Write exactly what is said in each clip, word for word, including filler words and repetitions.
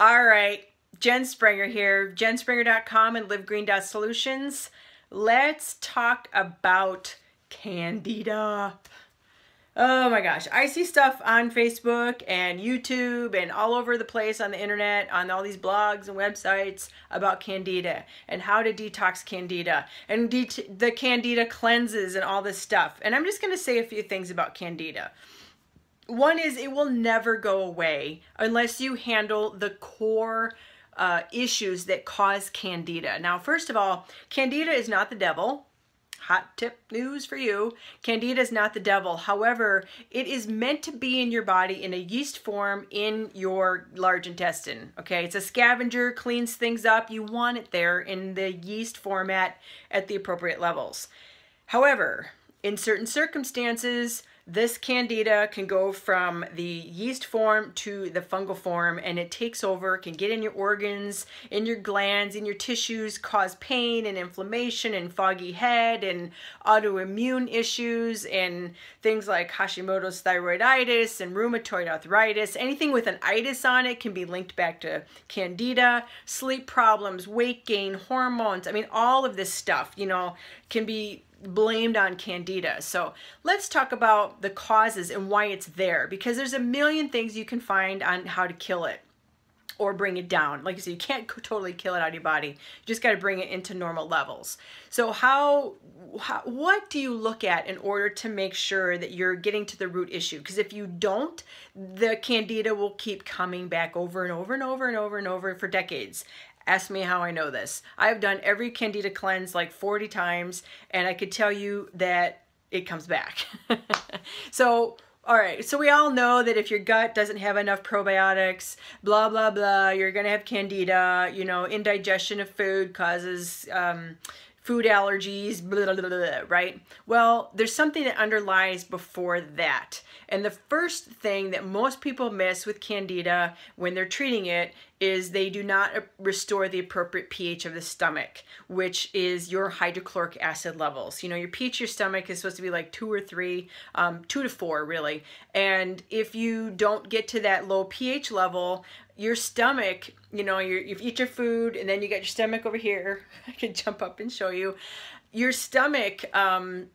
All right, Jen Springer here, jen springer dot com and live green dot solutions. Let's talk about Candida. Oh my gosh, I see stuff on Facebook and YouTube and all over the place on the internet, on all these blogs and websites about Candida and how to detox Candida and de the Candida cleanses and all this stuff. And I'm just gonna say a few things about Candida. One is it will never go away unless you handle the core uh, issues that cause Candida. Now, first of all, Candida is not the devil. Hot tip news for you. Candida is not the devil. However, it is meant to be in your body in a yeast form in your large intestine. Okay, it's a scavenger, cleans things up. You want it there in the yeast format at the appropriate levels. However, in certain circumstances, this Candida can go from the yeast form to the fungal form, and it takes over, can get in your organs, in your glands, in your tissues, cause pain and inflammation and foggy head and autoimmune issues and things like Hashimoto's thyroiditis and rheumatoid arthritis. Anything with an itis on it can be linked back to Candida, sleep problems, weight gain, hormones. I mean, all of this stuff, you know, can be blamed on Candida. So let's talk about the causes and why it's there, because there's a million things you can find on how to kill it or bring it down. Like I said, you can't totally kill it out of your body. You just got to bring it into normal levels. So how, how, what do you look at in order to make sure that you're getting to the root issue? Because if you don't, the Candida will keep coming back over and over and over and over and over for decades. Ask me how I know this. I've done every Candida cleanse like forty times, and I could tell you that it comes back. So, all right, so we all know that if your gut doesn't have enough probiotics, blah, blah, blah, you're gonna have Candida, you know, indigestion of food causes um, food allergies, blah, blah, blah, blah, right? Well, there's something that underlies before that. And the first thing that most people miss with Candida when they're treating it is they do not restore the appropriate pH of the stomach, which is your hydrochloric acid levels. You know, your pH of your stomach is supposed to be like two or three, um, two to four really. And if you don't get to that low pH level, your stomach, you know, you're, you've eaten your food and then you got your stomach over here. I can jump up and show you. Your stomach um,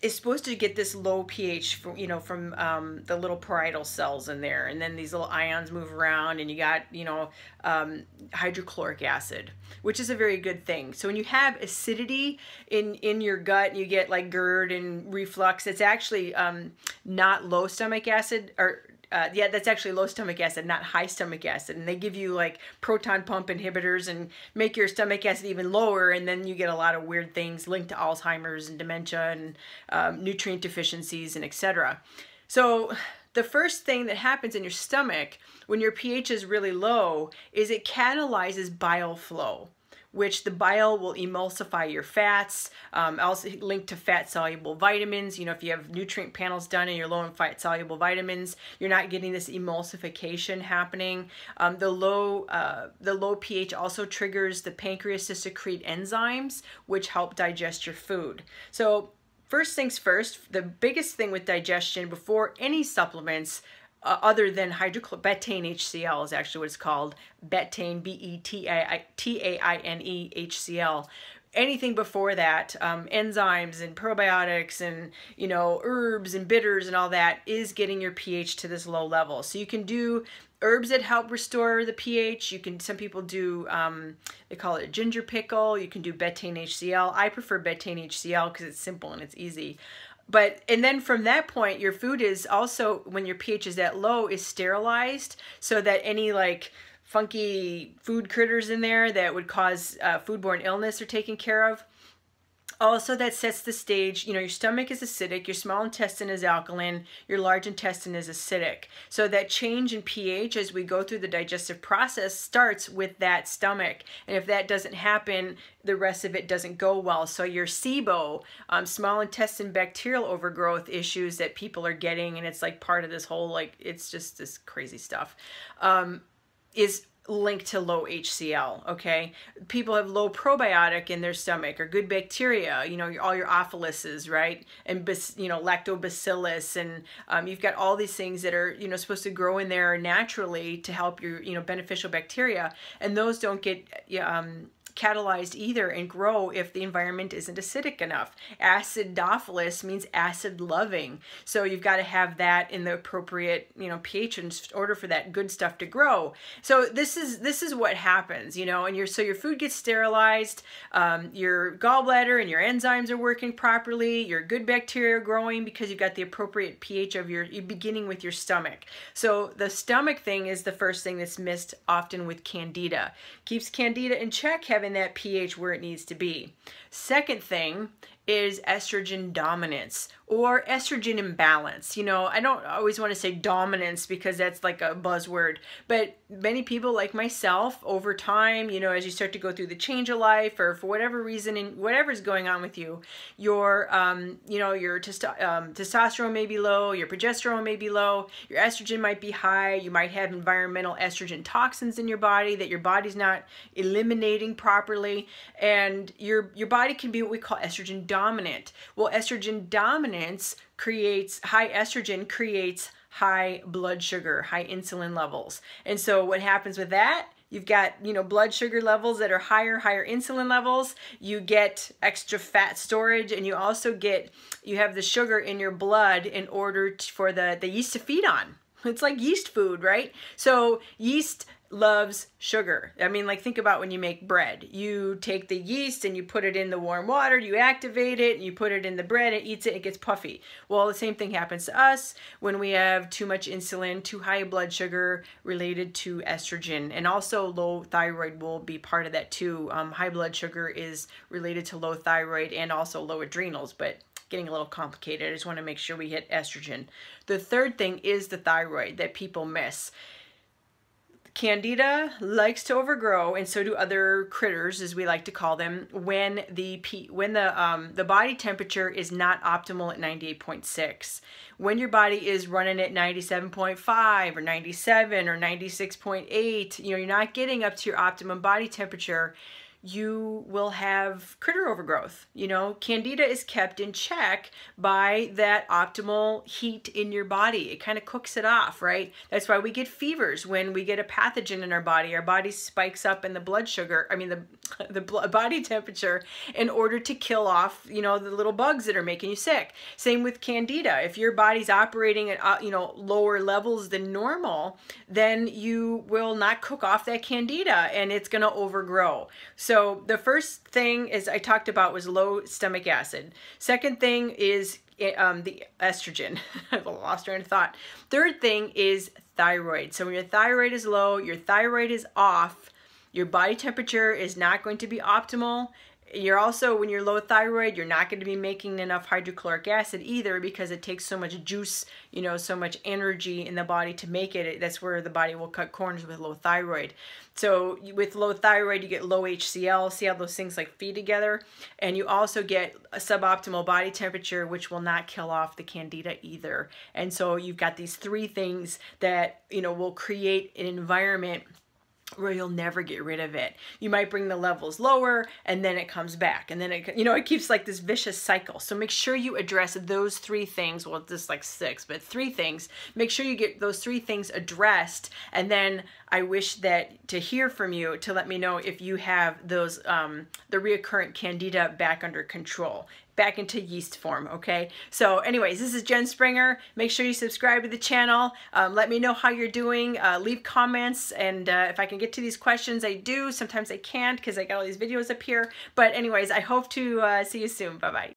is supposed to get this low pH, for, you know, from um, the little parietal cells in there. And then these little ions move around and you got, you know, um, hydrochloric acid, which is a very good thing. So when you have acidity in, in your gut, you get like GERD and reflux. It's actually um, not low stomach acid or Uh, yeah, that's actually low stomach acid, not high stomach acid. And they give you like proton pump inhibitors and make your stomach acid even lower. And then you get a lot of weird things linked to Alzheimer's and dementia and um, nutrient deficiencies and et cetera. So the first thing that happens in your stomach when your pH is really low is it catalyzes bile flow, which the bile will emulsify your fats, um, also linked to fat-soluble vitamins. You know, if you have nutrient panels done and you're low in fat-soluble vitamins, you're not getting this emulsification happening. Um, the, low, uh, the low pH also triggers the pancreas to secrete enzymes, which help digest your food. So first things first, the biggest thing with digestion before any supplements Uh, other than hydrochloric, Betaine H C L is actually what it's called. Betaine, B E T A I N E, H C L. Anything before that, um, enzymes and probiotics and, you know, herbs and bitters and all that is getting your pH to this low level. So you can do herbs that help restore the pH. You can, some people do, um, they call it a ginger pickle. You can do Betaine H C L. I prefer Betaine H C L because it's simple and it's easy. But, and then from that point, your food is also, when your pH is that low, is sterilized so that any like funky food critters in there that would cause uh, foodborne illness are taken care of. Also, that sets the stage, you know, your stomach is acidic, your small intestine is alkaline, your large intestine is acidic. So that change in pH as we go through the digestive process starts with that stomach. And if that doesn't happen, the rest of it doesn't go well. So your SIBO, um, small intestine bacterial overgrowth issues that people are getting, and it's like part of this whole, like, it's just this crazy stuff, um, is linked to low H C L, okay? People have low probiotic in their stomach or good bacteria, you know, all your ophiluses, right? And, you know, lactobacillus, and um, you've got all these things that are, you know, supposed to grow in there naturally to help your, you know, beneficial bacteria. And those don't get um, catalyzed either and grow if the environment isn't acidic enough. Acidophilus means acid loving. So you've got to have that in the appropriate, you know, pH in order for that good stuff to grow. So this is this is what happens, you know, and your so your food gets sterilized, um, your gallbladder and your enzymes are working properly, your good bacteria are growing because you've got the appropriate pH of your, you're beginning with your stomach. So the stomach thing is the first thing that's missed often with Candida. Keeps Candida in check, having that pH where it needs to be. Second thing is estrogen dominance or estrogen imbalance. You know, I don't always want to say dominance because that's like a buzzword, but many people like myself over time, you know, as you start to go through the change of life or for whatever reason and whatever's going on with you, your, um, you know, your testo um, testosterone may be low, your progesterone may be low, your estrogen might be high, you might have environmental estrogen toxins in your body that your body's not eliminating properly, and your, your body can be what we call estrogen dominance. Dominant. Well, estrogen dominance creates, high estrogen creates high blood sugar, high insulin levels. And so what happens with that? You've got, you know, blood sugar levels that are higher, higher insulin levels. You get extra fat storage, and you also get, you have the sugar in your blood in order to, for the, the yeast to feed on. It's like yeast food, right? So yeast loves sugar. I mean, like, think about when you make bread. You take the yeast and you put it in the warm water, you activate it, and you put it in the bread, it eats it, it gets puffy. Well, the same thing happens to us when we have too much insulin, too high blood sugar related to estrogen. And also low thyroid will be part of that too. Um, high blood sugar is related to low thyroid and also low adrenals, but getting a little complicated. I just want to make sure we hit estrogen. The third thing is the thyroid that people miss. Candida likes to overgrow, and so do other critters, as we like to call them, when the P, when the um, the body temperature is not optimal at ninety-eight point six. When your body is running at ninety-seven point five or ninety-seven or ninety-six point eight, you know, you're not getting up to your optimum body temperature, you will have critter overgrowth. You know, Candida is kept in check by that optimal heat in your body. It kind of cooks it off, right? That's why we get fevers when we get a pathogen in our body. Our body spikes up in the blood sugar, I mean the, the body temperature, in order to kill off, you know, the little bugs that are making you sick. Same with Candida. If your body's operating at, you know, lower levels than normal, then you will not cook off that Candida and it's gonna overgrow. So So the first thing is I talked about was low stomach acid. Second thing is um, the estrogen. I've lost train of thought. Third thing is thyroid. So when your thyroid is low, your thyroid is off, your body temperature is not going to be optimal. You're also, when you're low thyroid, you're not going to be making enough hydrochloric acid either, because it takes so much juice, you know, so much energy in the body to make it. That's where the body will cut corners with low thyroid. So with low thyroid, you get low H C L. See how those things like feed together? And you also get a suboptimal body temperature, which will not kill off the Candida either. And so you've got these three things that, you know, will create an environment where you'll never get rid of it. You might bring the levels lower, and then it comes back, and then it, you know, it keeps like this vicious cycle. So make sure you address those three things. Well, just like six, but three things. Make sure you get those three things addressed, and then I wish that to hear from you to let me know if you have those um, the recurrent Candida back under control, back into yeast form, okay? So anyways, this is Jen Springer. Make sure you subscribe to the channel. Um, let me know how you're doing. Uh, leave comments, and uh, if I can get to these questions, I do. Sometimes I can't because I got all these videos up here. But anyways, I hope to uh, see you soon. Bye-bye.